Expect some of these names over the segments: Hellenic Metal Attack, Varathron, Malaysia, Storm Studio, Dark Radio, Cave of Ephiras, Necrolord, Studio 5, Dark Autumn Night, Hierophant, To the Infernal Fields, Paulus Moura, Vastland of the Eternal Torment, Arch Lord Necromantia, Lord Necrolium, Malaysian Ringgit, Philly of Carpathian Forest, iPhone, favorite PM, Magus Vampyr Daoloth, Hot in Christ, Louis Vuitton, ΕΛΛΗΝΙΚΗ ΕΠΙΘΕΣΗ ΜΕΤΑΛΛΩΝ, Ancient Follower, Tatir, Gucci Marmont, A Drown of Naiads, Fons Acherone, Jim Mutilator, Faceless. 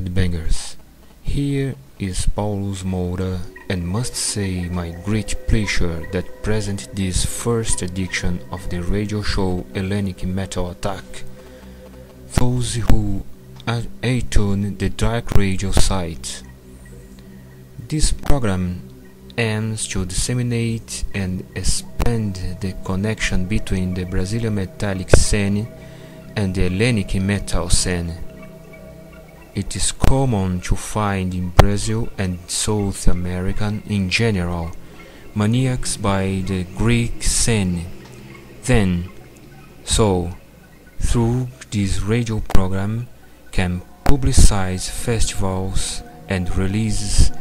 sidebangers. Here is Paulus Moura, and must say my great pleasure that present this first edition of the radio show Hellenic Metal Attack. Those who attune the Dark Radio site. This program aims to disseminate and expand the connection between the Brazilian metallic scene and the Hellenic metal scene. It is common to find in Brazil and South America in general maniacs by the Greek scene. Then, through this radio program can publicize festivals and releases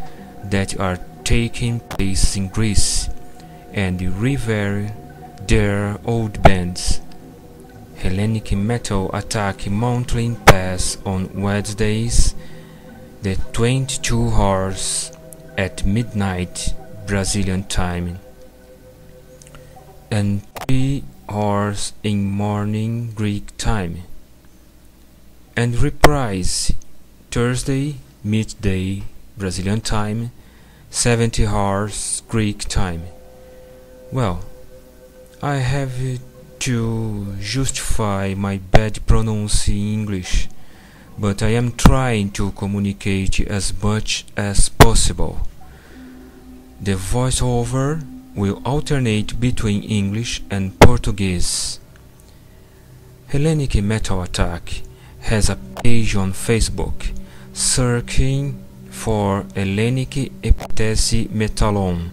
that are taking place in Greece and revere their old bands. Hellenic Metal Attack Mountain Pass on Wednesdays, the 22 hours at midnight Brazilian time, and 3 hours in morning Greek time, and reprise Thursday midday Brazilian time, 70 hours Greek time. Well, I have to justify my bad pronunciation English, but I am trying to communicate as much as possible. The voiceover will alternate between English and Portuguese. Hellenic Metal Attack has a page on Facebook, searching for Hellenic Epithesi Metalon.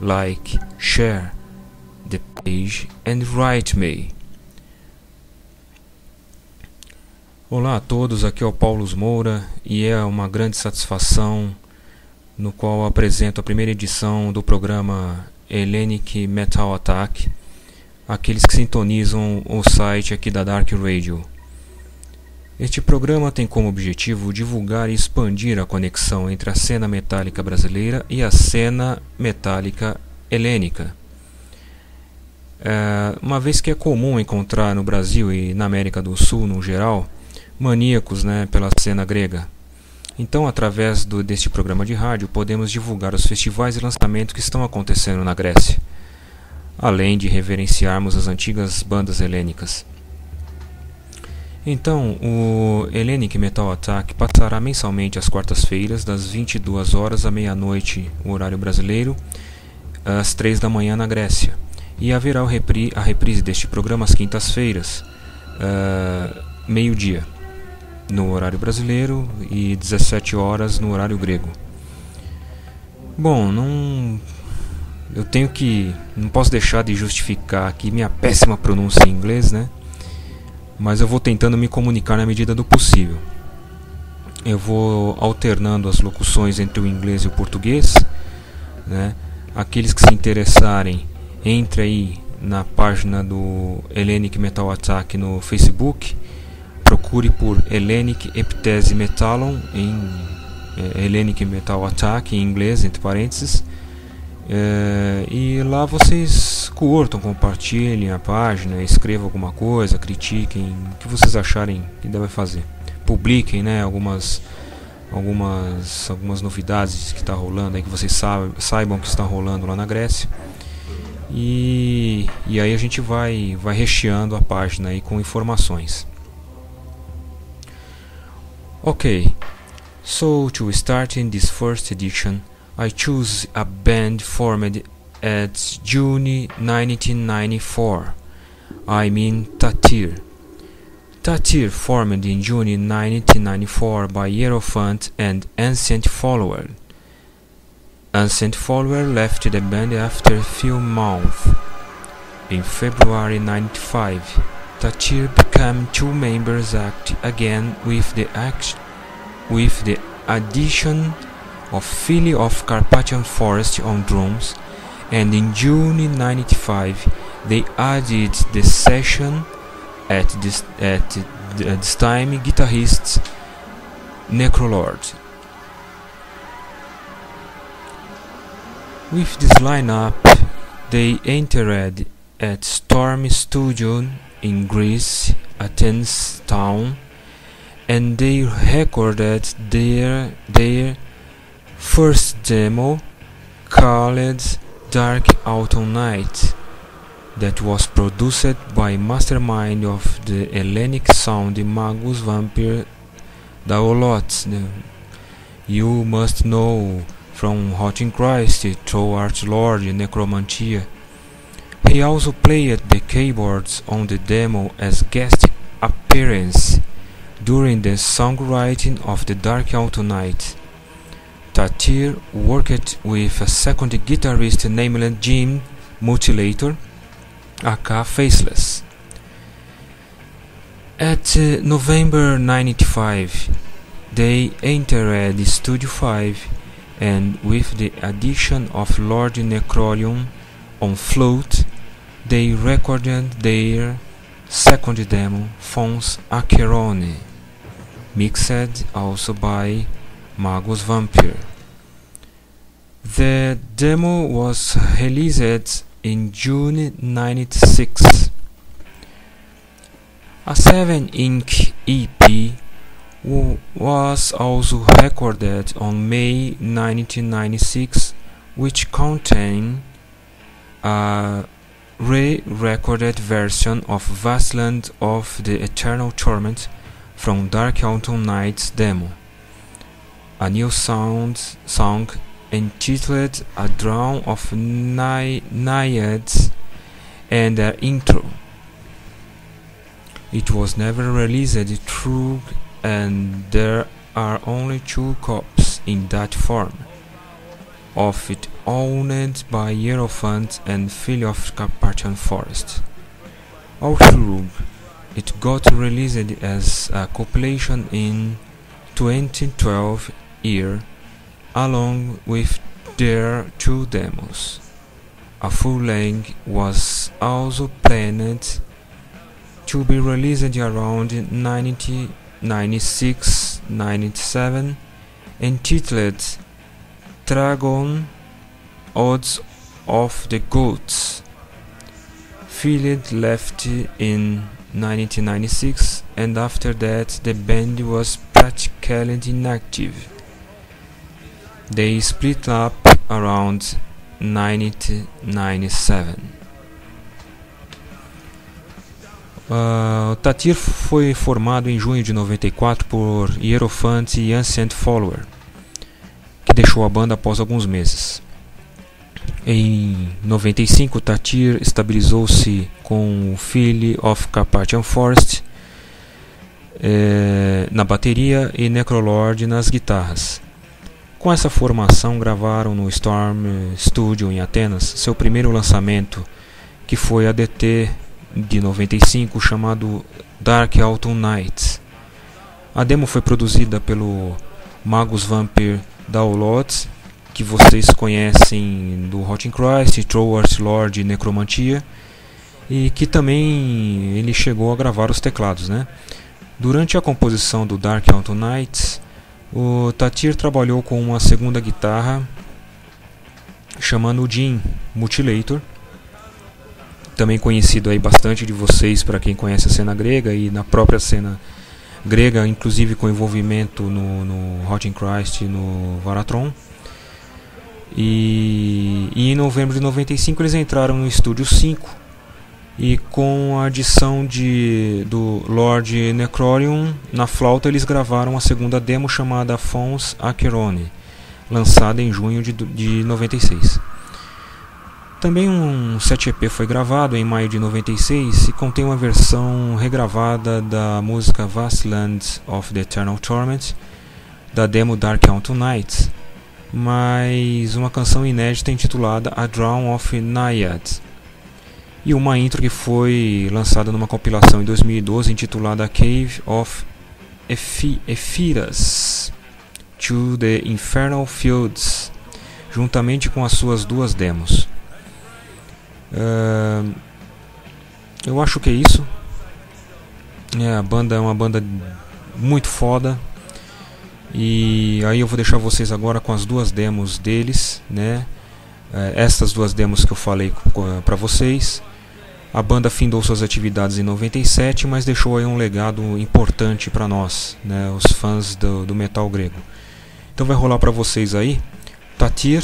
Like, share the page and write me. Olá a todos, aqui é o Paulus Moura e é uma grande satisfação no qual apresento a primeira edição do programa Hellenic Metal Attack, aqueles que sintonizam o site aqui da Dark Radio. Este programa tem como objetivo divulgar e expandir a conexão entre a cena metálica brasileira e a cena metálica helênica. Uma vez que é comum encontrar no Brasil e na América do Sul, no geral, maníacos, pela cena grega. Então, através deste programa de rádio, podemos divulgar os festivais e lançamentos que estão acontecendo na Grécia, além de reverenciarmos as antigas bandas helênicas. Então, o Hellenic Metal Attack passará mensalmente às quartas-feiras, das 22 horas à meia-noite, o horário brasileiro, às 3 da manhã na Grécia. E haverá a reprise deste programa às quintas-feiras, meio-dia, no horário brasileiro e 17 horas no horário grego. Bom, não posso deixar de justificar aqui minha péssima pronúncia em inglês, mas eu vou tentando me comunicar na medida do possível. Eu vou alternando as locuções entre o inglês e o português, Aqueles que se interessarem, entre aí na página do Hellenic Metal Attack no Facebook, procure por Hellenic Epithesi Metalon, Hellenic Metal Attack em inglês, entre parênteses, e lá vocês curtam, compartilhem a página, escrevam alguma coisa, critiquem o que vocês acharem que deve fazer, publiquem algumas novidades que está rolando aí, que vocês saibam que está rolando lá na Grécia, e aí a gente vai recheando a página aí com informações. Ok, so to start in this first edition, I choose a band formed at June 1994, I mean Tatir. Tatir formed in June 1994 by Hierophant and Ancient Follower. Ancient Follower left the band after a few months. In February 1995, Tatir became two members act again with the addition of Philly of Carpathian Forest on drums, and in June 1995 they added the session at this time guitarist Necrolord. With this lineup they entered at Storm Studio in Greece, Athens town, and they recorded their first demo called Dark Autumn Night, that was produced by mastermind of the Hellenic sound Magus Vampyr Daoloth. You must know from Hot in Christ through Arch Lord Necromantia. He also played the keyboards on the demo as guest appearance during the songwriting of the Dark Autumn Night. Tatir worked with a second guitarist named Jim Mutilator, aka Faceless. At November 1995, they entered Studio 5, and with the addition of Lord Necrolium on flute, they recorded their second demo, Fons Acherone, mixed also by Magus Vampyr. The demo was released in June 1996. A 7-inch EP was also recorded on May 1996, which contained a re-recorded version of Vastland of the Eternal Torment from Dark Autumn Night's demo, a new song entitled A Drown of Naiads, and an intro. It was never released through, and there are only two copies in that form of it, owned by Hierophant and Philly of Carpathian Forest. Although it got released as a compilation in 2012 year, along with their two demos. A full length was also planned to be released around 1996-97, entitled Dragon Odds of the Gods. Philly left in 1996, and after that the band was practically inactive. They split up around 1997. Tatir foi formado em junho de 94 por Hierophant e Ancient Follower, que deixou a banda após alguns meses. Em 95, Tatir estabilizou-se com o Philly of Carpathian Forest na bateria e Necrolord nas guitarras. Com essa formação, gravaram no Storm Studio em Atenas seu primeiro lançamento, que foi a DT de 95, chamado Dark Autumn Night. A demo foi produzida pelo Magus Vampyr Daoloth, que vocês conhecem do Hot in Christ, True Arch Lord Necromantia, e que também ele chegou a gravar os teclados, né? Durante a composição do Dark Autumn Night, o Tatir trabalhou com uma segunda guitarra, chamando o Jim Mutilator, também conhecido aí bastante de vocês, para quem conhece a cena grega, e na própria cena grega, inclusive com envolvimento no Hot in Christ e no Varathron. E em novembro de 95 eles entraram no Estúdio 5, e com a adição do Lord Necrolium na flauta, eles gravaram a segunda demo, chamada Fons Acherone, lançada em junho de 96. Também um 7EP foi gravado em maio de 96 e contém uma versão regravada da música Vastland of the Eternal Torment, da demo Dark Autumn Night, mais uma canção inédita intitulada A Drown of Naiads, e uma intro que foi lançada numa compilação em 2012 intitulada Cave of Ephiras, To the Infernal Fields, juntamente com as suas duas demos. Eu acho que é isso. A banda é uma banda muito foda, e aí eu vou deixar vocês agora com as duas demos deles, né? Essas duas demos que eu falei para vocês. A banda findou suas atividades em 97, mas deixou aí um legado importante para nós, né, os fãs do metal grego. Então vai rolar para vocês aí Tatir,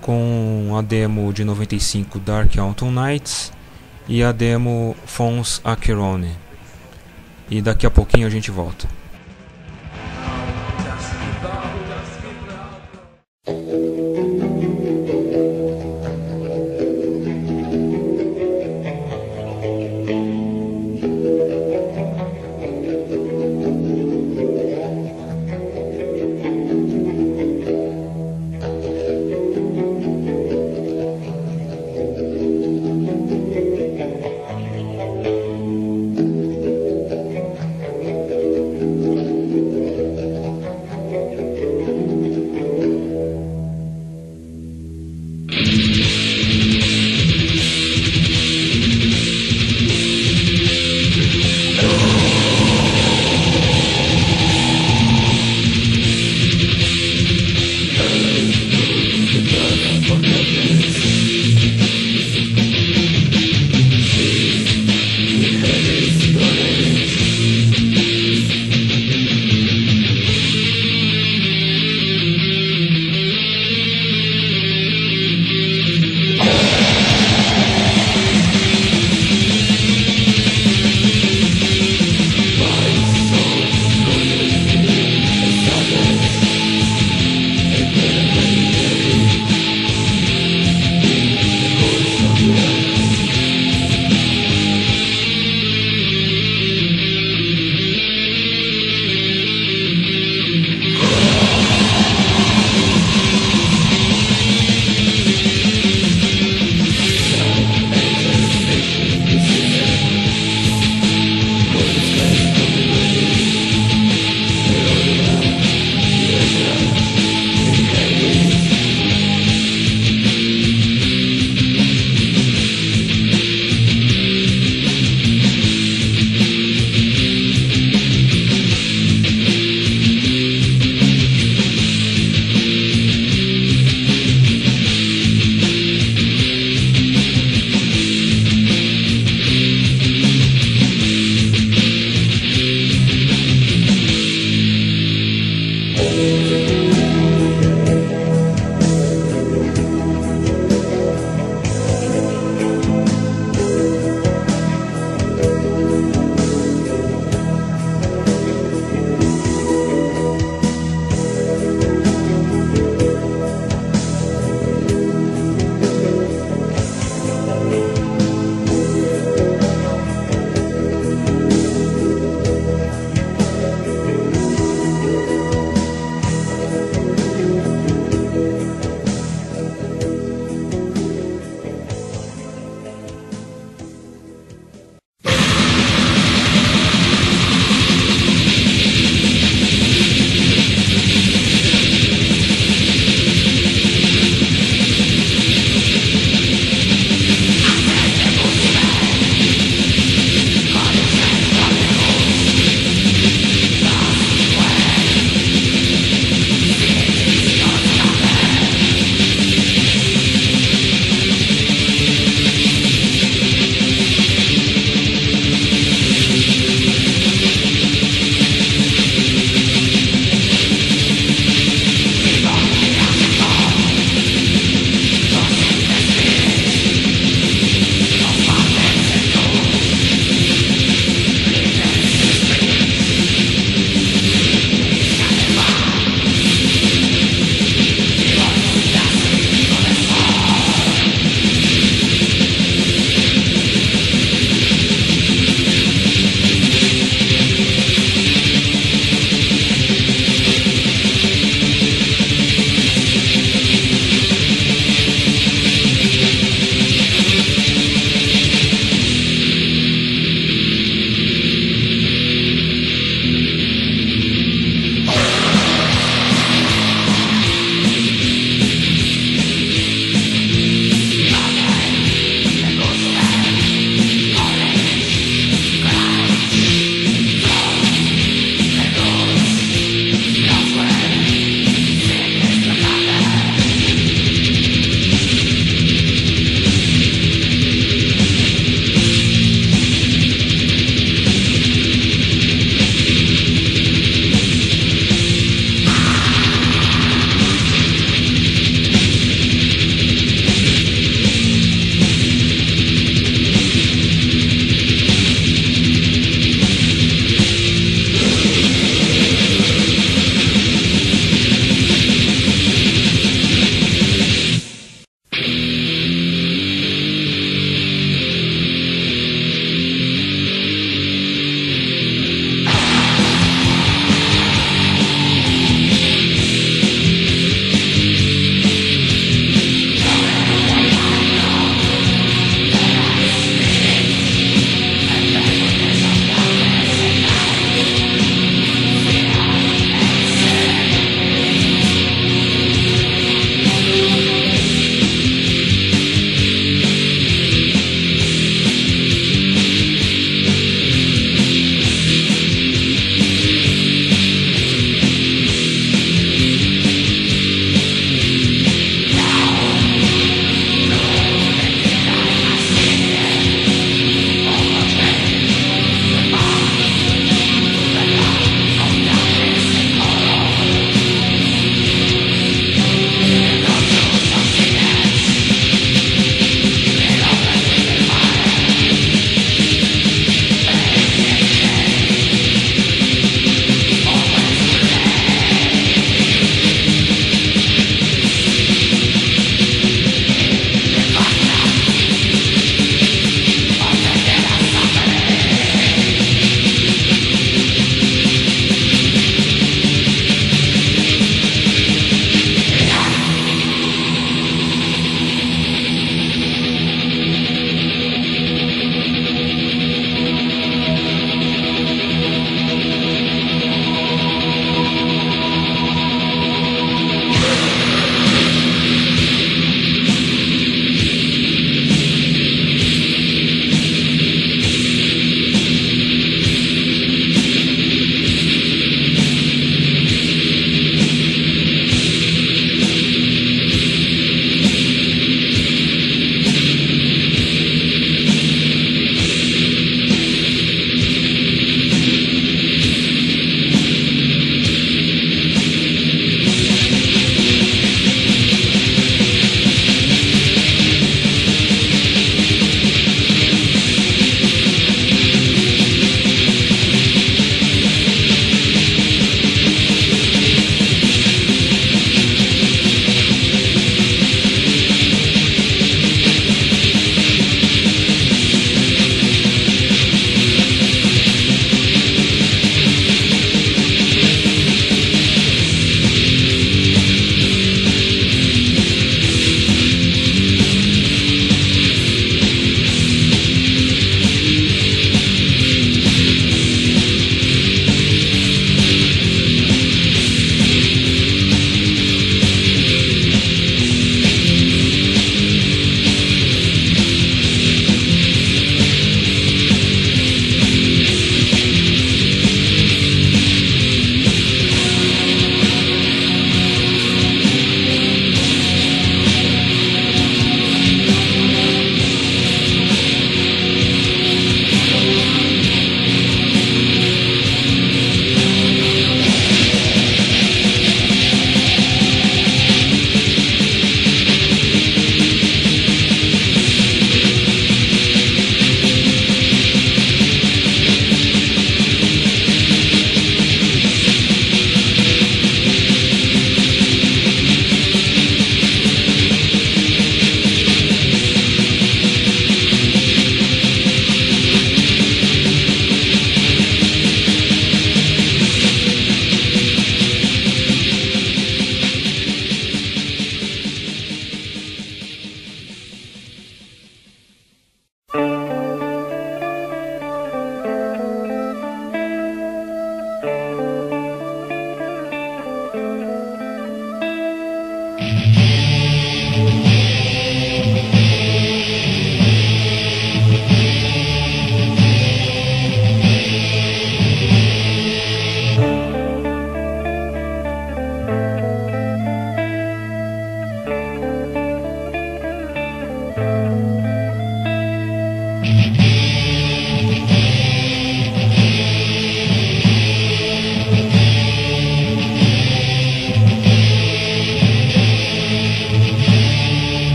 com a demo de 95 Dark Autumn Night e a demo Fons Acherone. E daqui a pouquinho a gente volta.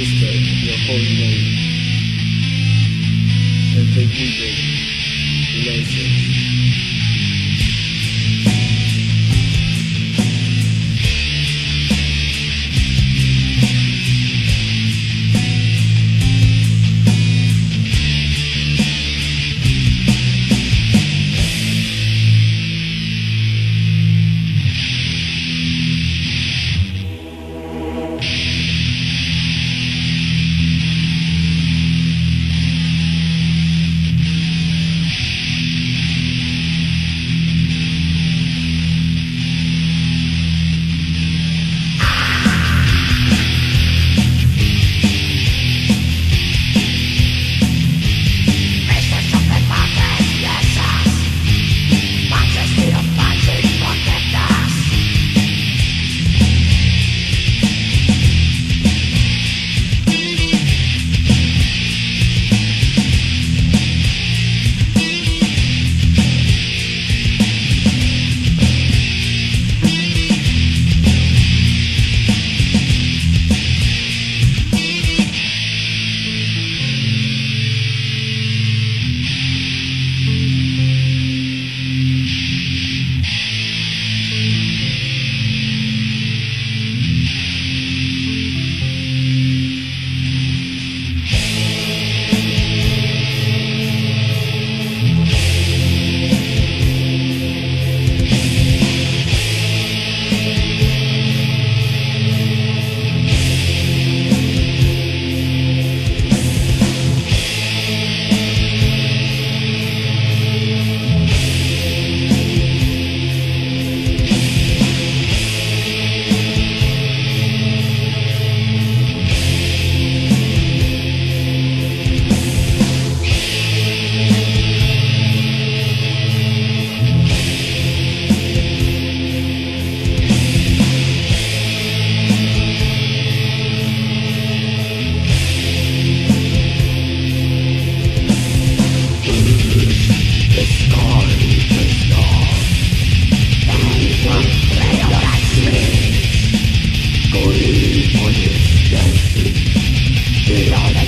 whisper your holy name, and they whisper, listen. They are